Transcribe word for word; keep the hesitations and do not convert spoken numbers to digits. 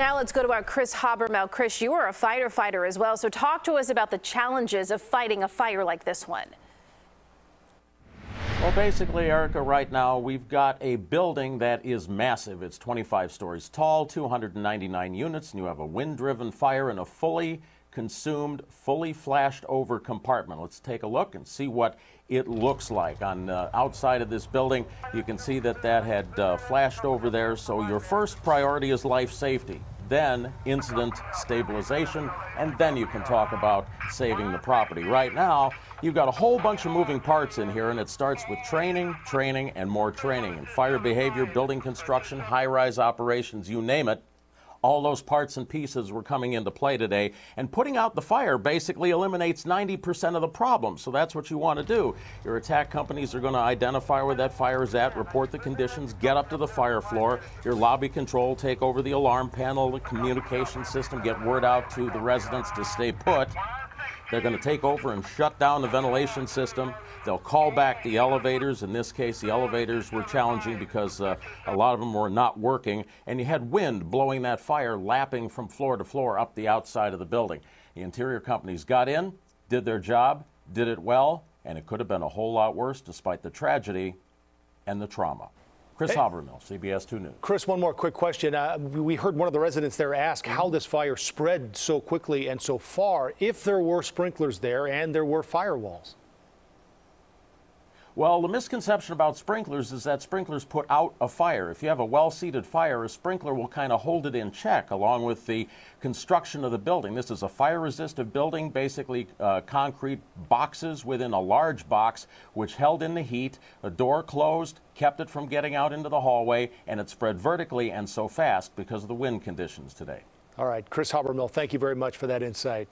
Now let's go to our Kris Habermehl. Kris, you are a firefighter as well, so talk to us about the challenges of fighting a fire like this one. Well, basically, Erica, right now we've got a building that is massive. It's twenty-five stories tall, two hundred ninety-nine units, and you have a wind-driven fire in a fully consumed, fully flashed over compartment. Let's take a look and see what it looks like. On the uh, outside of this building, you can see that that had uh, flashed over there. So your first priority is life safety, then incident stabilization, and then you can talk about saving the property. Right now, you've got a whole bunch of moving parts in here, and it starts with training, training, and more training. And fire behavior, building construction, high-rise operations, you name it. All those parts and pieces were coming into play today, and putting out the fire basically eliminates ninety percent of the problem. So that's what you want to do. Your attack companies are going to identify where that fire is at, report the conditions, get up to the fire floor. Your lobby control, take over the alarm panel, the communication system, get word out to the residents to stay put. They're going to take over and shut down the ventilation system. They'll call back the elevators. In this case, the elevators were challenging because uh, a lot of them were not working. And you had wind blowing that fire, lapping from floor to floor up the outside of the building. The interior companies got in, did their job, did it well, and it could have been a whole lot worse despite the tragedy and the trauma. Kris hey. Habermehl, C B S two News. Kris, one more quick question. Uh, we heard one of the residents there ask how this fire spread so quickly and so far, if there were sprinklers there and there were firewalls. Well, the misconception about sprinklers is that sprinklers put out a fire. If you have a well-seated fire, a sprinkler will kind of hold it in check along with the construction of the building. This is a fire-resistive building, basically uh, concrete boxes within a large box, which held in the heat, a door closed, kept it from getting out into the hallway, and it spread vertically and so fast because of the wind conditions today. All right, Kris Habermehl, thank you very much for that insight.